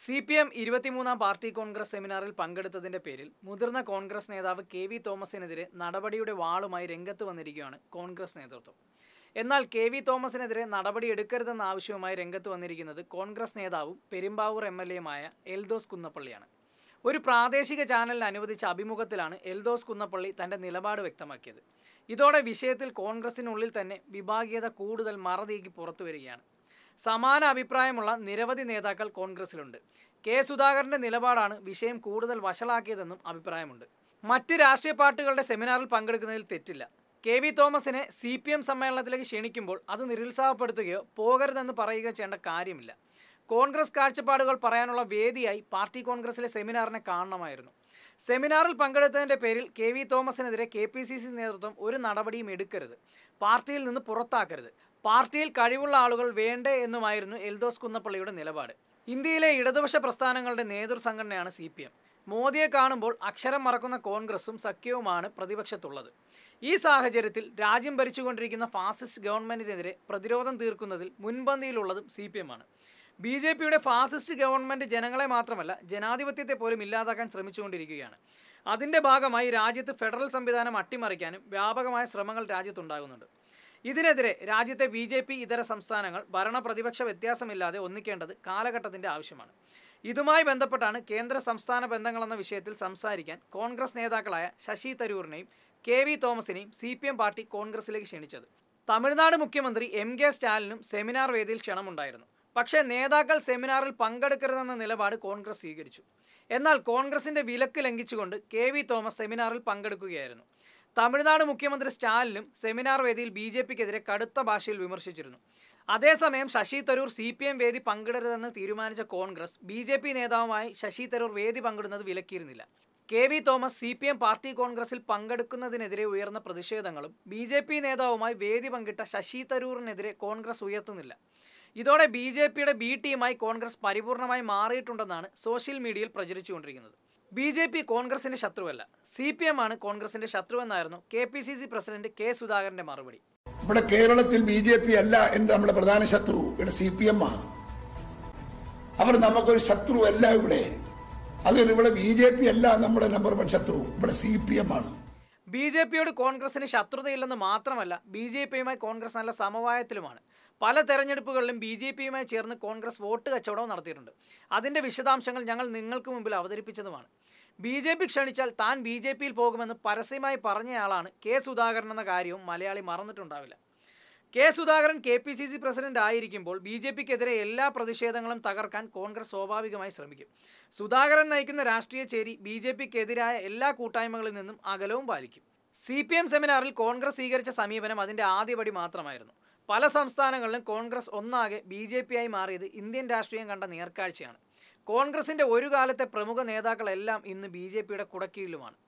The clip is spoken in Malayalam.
CPM 23 Party Congress Seminar പങ്കെടുത്തതിന്റെ പേരിൽ മുതിർന്ന കോൺഗ്രസ് നേതാവ് കെ.വി. തോമസിനെതിരെ നടപടിയുടെ വാളുമായി രംഗത്ത് വന്നിരിക്കുകയാണ് കോൺഗ്രസ് നേതൃത്വം. എന്നാൽ കെ.വി. തോമസിനെതിരെ നടപടി എടുക്കരുതെന്ന ആവശ്യവുമായി രംഗത്ത് വന്നിരിക്കുന്നത് കോൺഗ്രസ് നേതാവും പെരുമ്പാവൂർ എംഎൽഎമായ എൽദോസ് കുന്നപ്പള്ളിയാണ്. ഒരു പ്രാദേശിക ചാനലിൽ അനുവദിച്ച അഭിമുഖത്തിലാണ് എൽദോസ് കുന്നപ്പള്ളി തന്റെ നിലപാട് വ്യക്തമാക്കിയത്. ഇതോടെ വിഷയത്തിൽ കോൺഗ്രസിനുള്ളിൽ തന്നെ വിഭാഗീയത കൂടുതൽ മറനീക്കി പുറത്തുവരികയാണ്. സമാന അഭിപ്രായമുള്ള നിരവധി നേതാക്കൾ കോൺഗ്രസിലുണ്ട്. കെ. സുധാകരന്റെ നിലപാടാണ് വിഷയം കൂടുതൽ വഷളാക്കിയതെന്നും അഭിപ്രായമുണ്ട്. മറ്റ് രാഷ്ട്രീയ പാർട്ടികളുടെ സെമിനാറിൽ പങ്കെടുക്കുന്നതിൽ തെറ്റില്ല. കെ.വി. തോമസിനെ CPM സമ്മേളനത്തിലേക്ക് ക്ഷണിക്കുമ്പോൾ അത് നിരുത്സാഹപ്പെടുത്തുകയോ പോകരുതെന്ന് പറയുകയോ ചെയ്യേണ്ട കാര്യമില്ല. കോൺഗ്രസ് കാഴ്ചപ്പാടുകൾ പറയാനുള്ള വേദിയായി പാർട്ടി കോൺഗ്രസിലെ സെമിനാറിനെ കാണണമായിരുന്നു. സെമിനാറിൽ പങ്കെടുത്തതിൻ്റെ പേരിൽ കെ.വി. തോമസിനെതിരെ KPCC നേതൃത്വം ഒരു നടപടിയും എടുക്കരുത്, പാർട്ടിയിൽ നിന്ന് പുറത്താക്കരുത്, പാർട്ടിയിൽ കഴിവുള്ള ആളുകൾ വേണ്ടേ എന്നുമായിരുന്നു എൽദോസ് കുന്നപ്പള്ളിയുടെ നിലപാട്. ഇന്ത്യയിലെ ഇടതുപക്ഷ പ്രസ്ഥാനങ്ങളുടെ നേതൃസംഘടനയാണ് CPM. മോദിയെ കാണുമ്പോൾ അക്ഷരം മറക്കുന്ന കോൺഗ്രസും സഖ്യവുമാണ് പ്രതിപക്ഷത്തുള്ളത്. ഈ സാഹചര്യത്തിൽ രാജ്യം ഭരിച്ചുകൊണ്ടിരിക്കുന്ന ഫാസിസ്റ്റ് ഗവൺമെൻറ്റിനെതിരെ പ്രതിരോധം തീർക്കുന്നതിൽ മുൻപന്തിയിലുള്ളതും CPM ആണ്. BJPയുടെ ഫാസിസ്റ്റ് ഗവൺമെൻറ് ജനങ്ങളെ മാത്രമല്ല ജനാധിപത്യത്തെ പോലും ഇല്ലാതാക്കാൻ ശ്രമിച്ചുകൊണ്ടിരിക്കുകയാണ്. അതിൻ്റെ ഭാഗമായി രാജ്യത്ത് ഫെഡറൽ സംവിധാനം അട്ടിമറിക്കാനും വ്യാപകമായ ശ്രമങ്ങൾ രാജ്യത്തുണ്ടാകുന്നുണ്ട്. ഇതിനെതിരെ രാജ്യത്തെ BJP ഇതര സംസ്ഥാനങ്ങൾ ഭരണ പ്രതിപക്ഷ വ്യത്യാസമില്ലാതെ ഒന്നിക്കേണ്ടത് കാലഘട്ടത്തിൻ്റെ ആവശ്യമാണ്. ഇതുമായി ബന്ധപ്പെട്ടാണ് കേന്ദ്ര സംസ്ഥാന ബന്ധങ്ങളെന്ന വിഷയത്തിൽ സംസാരിക്കാൻ കോൺഗ്രസ് നേതാക്കളായ ശശി തരൂറിനെയും കെ.വി. തോമസിനെയും CPM പാർട്ടി കോൺഗ്രസിലേക്ക് ക്ഷണിച്ചത്. തമിഴ്നാട് മുഖ്യമന്ത്രി MK സ്റ്റാലിനും സെമിനാർ വേദിയിൽ ക്ഷണമുണ്ടായിരുന്നു. പക്ഷേ നേതാക്കൾ സെമിനാറിൽ പങ്കെടുക്കരുതെന്ന നിലപാട് കോൺഗ്രസ് സ്വീകരിച്ചു. എന്നാൽ കോൺഗ്രസിൻ്റെ വിലക്ക് ലംഘിച്ചുകൊണ്ട് കെ.വി. തോമസ് സെമിനാറിൽ പങ്കെടുക്കുകയായിരുന്നു. തമിഴ്നാട് മുഖ്യമന്ത്രി സ്റ്റാലിനും സെമിനാർ വേദിയിൽ BJPക്കെതിരെ കടുത്ത ഭാഷയിൽ വിമർശിച്ചിരുന്നു. അതേസമയം ശശി തരൂർ CPM വേദി പങ്കിടരുതെന്ന് തീരുമാനിച്ച കോൺഗ്രസ് BJP നേതാവുമായി ശശി തരൂർ വേദി പങ്കിടുന്നത് വിലക്കിയിരുന്നില്ല. കെ.വി. തോമസ് CPM പാർട്ടി കോൺഗ്രസിൽ പങ്കെടുക്കുന്നതിനെതിരെ ഉയർന്ന പ്രതിഷേധങ്ങളും BJP നേതാവുമായി വേദി പങ്കിട്ട ശശി തരൂറിനെതിരെ കോൺഗ്രസ് ഉയർത്തുന്നില്ല. ഇതോടെ BJPയുടെ B ടീമായി കോൺഗ്രസ് പരിപൂർണമായി മാറിയിട്ടുണ്ടെന്നാണ് സോഷ്യൽ മീഡിയയിൽ പ്രചരിച്ചുകൊണ്ടിരിക്കുന്നത്. BJP കോൺഗ്രസിൻ്റെ ശത്രുവല്ല, CPM ആണ് കോൺഗ്രസിൻ്റെ ശത്രുവെന്നായിരുന്നു KPCC പ്രസിഡന്റ് K. സുധാകരന്റെ മറുപടി. ഇവിടെ കേരളത്തിൽ BJP അല്ല എൻ്റെ നമ്മുടെ പ്രധാന ശത്രു, ഇവിടെ CPM ആണ്. അവർ നമുക്കൊരു ശത്രു അല്ല ഇവിടെ, അതുകൊണ്ട് ഇവിടെ BJP അല്ല നമ്മുടെ നമ്പർ 1 ശത്രു, ഇവിടെ CPM ആണ്. BJPയോട് കോൺഗ്രസിന് ശത്രുതയില്ലെന്ന് മാത്രമല്ല BJPയുമായി കോൺഗ്രസ് നല്ല സമവായത്തിലുമാണ്. പല തെരഞ്ഞെടുപ്പുകളിലും BJPയുമായി ചേർന്ന് കോൺഗ്രസ് വോട്ട് കച്ചവടവും നടത്തിയിട്ടുണ്ട്. അതിൻ്റെ വിശദാംശങ്ങൾ ഞങ്ങൾ നിങ്ങൾക്ക് മുമ്പിൽ അവതരിപ്പിച്ചതുമാണ്. BJP ക്ഷണിച്ചാൽ താൻ BJPയിൽ പോകുമെന്ന് പരസ്യമായി പറഞ്ഞയാളാണ് കെ സുധാകരൻ എന്ന കാര്യവും മലയാളി മറന്നിട്ടുണ്ടാവില്ല. കെ സുധാകരൻ KPCC പ്രസിഡന്റ് ആയിരിക്കുമ്പോൾ BJPക്കെതിരെ എല്ലാ പ്രതിഷേധങ്ങളും തകർക്കാൻ കോൺഗ്രസ് സ്വാഭാവികമായി ശ്രമിക്കും. സുധാകരൻ നയിക്കുന്ന രാഷ്ട്രീയ ചേരി BJPക്കെതിരായ എല്ലാ കൂട്ടായ്മകളിൽ നിന്നും അകലവും പാലിക്കും. CPM സെമിനാറിൽ കോൺഗ്രസ് സ്വീകരിച്ച സമീപനം അതിൻ്റെ ആദ്യപടി മാത്രമായിരുന്നു. പല സംസ്ഥാനങ്ങളിലും കോൺഗ്രസ് ഒന്നാകെ BJPയായി മാറിയത് ഇന്ത്യൻ രാഷ്ട്രീയം കണ്ട നേർക്കാഴ്ചയാണ്. കോൺഗ്രസിൻ്റെ ഒരു കാലത്തെ പ്രമുഖ നേതാക്കളെല്ലാം ഇന്ന് BJPയുടെ കുടക്കീഴിലുമാണ്.